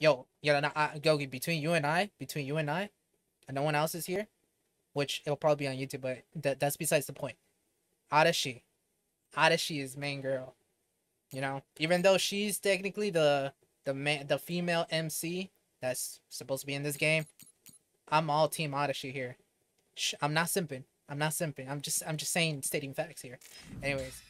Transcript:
Gogi, between you and I, and no one else is here, which it'll probably be on YouTube, but that's besides the point. Adachi is main girl, you know. Even though she's technically the female MC that's supposed to be in this game, I'm all team Adachi here. I'm not simping. I'm just stating facts here. Anyways.